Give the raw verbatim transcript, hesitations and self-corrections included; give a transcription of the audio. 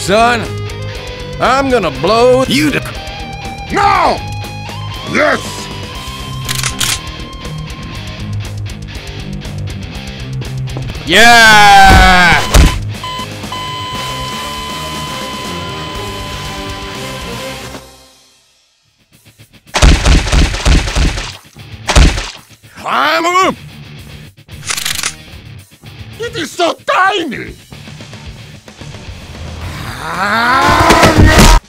son. I'm gonna blow you to... No! Yes! Yeah! Climb up! It is so tiny! Ah!